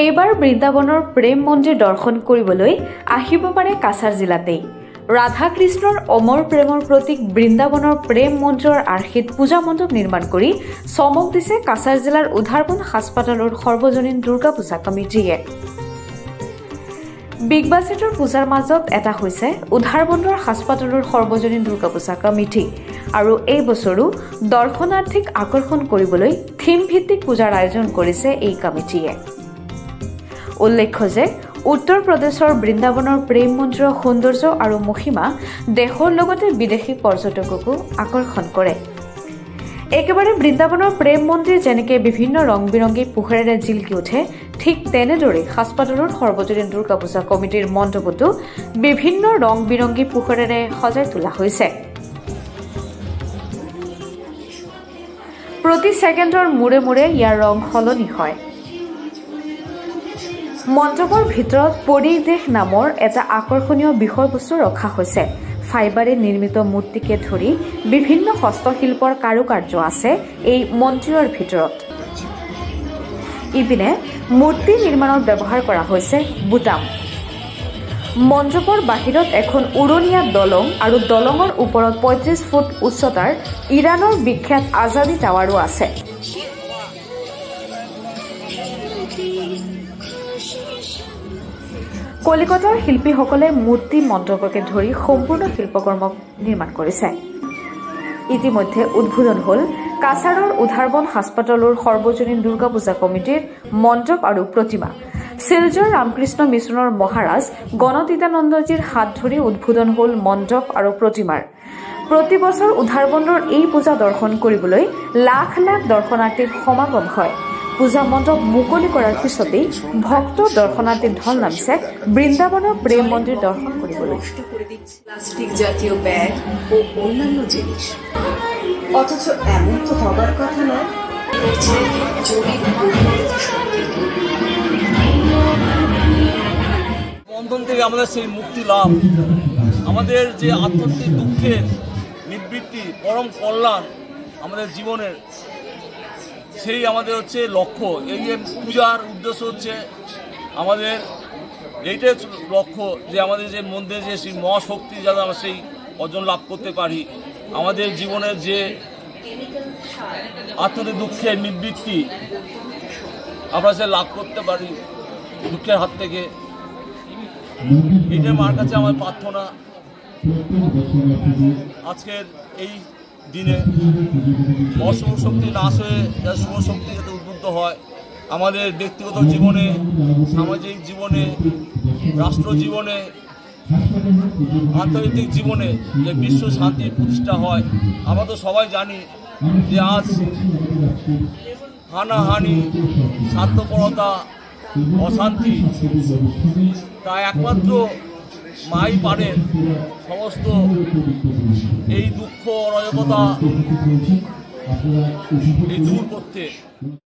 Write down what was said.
এইবাৰ বৃন্দাবনৰ প্ৰেম মন্দিৰ দৰ্শন কৰিবলৈ আহিব পাৰে কাছাৰ জিলাতেই। ৰাধা কৃষ্ণৰ অমৰ প্ৰেমৰ প্ৰতীক বৃন্দাবনৰ প্ৰেম মন্দিৰৰ আৰ্হিত পূজা মণ্ডপ নিৰ্মাণ কৰি চমক দিছে কাছাৰ জিলাৰ উধাৰবন্দ হাস্পাতালৰ সৰ্বজনীন দুৰ্গা পূজা কমিটিয়ে। বিগ বাজেটৰ পূজাৰ মাজত এটা হৈছে উধাৰবন্দৰ হাস্পাতালৰ সৰ্বজনীন দুৰ্গা পূজা কমিটি, আৰু এই বছৰো দৰ্শনাৰ্থীক আকৰ্ষণ কৰিবলৈ থিম ভিত্তিক পূজাৰ আয়োজন কৰিছে এই কমিটিয়ে। উল্লেখ্য যে উত্তৰ প্ৰদেশৰ বৃন্দাবনৰ প্ৰেম মন্দিৰৰ সৌন্দৰ্য আৰু মহিমা দেশৰ লগতে বিদেশী পৰ্যটককো আকৰ্ষণ কৰে। একেবাৰে বৃন্দাবনৰ প্ৰেম মন্দিৰ যেনেকৈ বিভিন্ন ৰং বিৰংগী পোহৰেৰে জিলকি উঠে, ঠিক তেনেদৰে হাস্পাতালৰ সৰ্বজনীন দুৰ্গা পূজা কমিটিৰ মণ্ডপতো বিভিন্ন ৰং বিৰংগী পোহৰেৰে সজাই তোলা হৈছে। প্ৰতি ছেকেণ্ডৰ মূৰে মূৰে ইয়াৰ ৰং সলনি হয়। মণ্ডপৰ ভিতৰত পৰিদেশ নামৰ এটা আকৰ্ষণীয় বিষয়বস্তু ৰখা হৈছে। ফাইবাৰে নিৰ্মিত মূৰ্তিকে ধৰি বিভিন্ন হস্তশিল্পৰ কাৰুকাৰ্য আছে এই মন্দিৰৰ ভিতৰত। ইপিনে মূৰ্তি নিৰ্মাণত ব্যৱহাৰ কৰা হৈছে বুটাম। মণ্ডপৰ বাহিৰত এখন উৰণীয়া দলং আৰু দলঙৰ ওপৰত ৩৫ ফুট উচ্চতাৰ ইৰাণৰ বিখ্যাত আজাদী টাৱাৰো আছে। কলিকতাৰ শিল্পীসকলে মূৰ্তি মণ্ডপকে ধৰি সম্পূৰ্ণ শিল্পকৰ্ম নিৰ্মাণ কৰিছে। ইতিমধ্যে উদ্বোধন হ'ল কাছাৰৰ উধাৰবন্দ হাস্পাতালৰ সৰ্বজনীন দুৰ্গা পূজা কমিটিৰ মণ্ডপ আৰু প্ৰতিমা। শিলচৰ ৰামকৃষ্ণ মিছনৰ মহাৰাজ গণতীতানন্দজীৰ হাত ধৰি উদ্বোধন হ'ল মণ্ডপ আৰু প্ৰতিমাৰ। প্ৰতি বছৰ উধাৰবন্দৰ এই পূজা দৰ্শন কৰিবলৈ লাখ লাখ দৰ্শনাৰ্থীৰ সমাগম হয়। পূজা মণ্ডপ মুকলি কৰাৰ পিছতেই ভক্ত দৰ্শনাৰ্থীৰ ঢল নামিছে বৃন্দাবনৰ প্ৰেম মন্দিৰ দৰ্শন কৰিবলৈ। প্লাষ্টিক জাতীয় বেগ ও অন্যান্য জিনিস, অথচ এমন তো হবার কথা নয়। বন্ধন থেকে আমাদের সেই মুক্তি লাভ, আমাদের যে আত্মত্যাগ দুঃখের নিবৃত্তি, পরম কল্যাণ আমাদের জীবনের, সেই আমাদের হচ্ছে লক্ষ্য। এই যে পূজার উদ্দেশ্য হচ্ছে আমাদের এইটাই লক্ষ্য, যে আমাদের যে মন্দিরে যে সেই মহাশক্তি যাতে আমরা সেই অর্জন লাভ করতে পারি, আমাদের জীবনের যে আত্মীয় দুঃখের নিবৃত্তি আমরা সে লাভ করতে পারি দুঃখের হাত থেকে। এইটাই মার কাছে আমার প্রার্থনা আজকের এই দিনে। অশুভ শক্তি নাশ হয়ে যাতে শুভ শক্তি যাতে উদ্বুদ্ধ হয় আমাদের ব্যক্তিগত জীবনে, সামাজিক জীবনে, রাষ্ট্র জীবনে, আন্তর্জাতিক জীবনে যে বিশ্ব শান্তি প্রতিষ্ঠা হয়। আমরা তো সবাই জানি যে আজ হানাহানি, স্বার্থপরতা, অশান্তি, তা একমাত্র মাই পারেন সমস্ত এই দুঃখ অরাজকতা এই দূর করতে।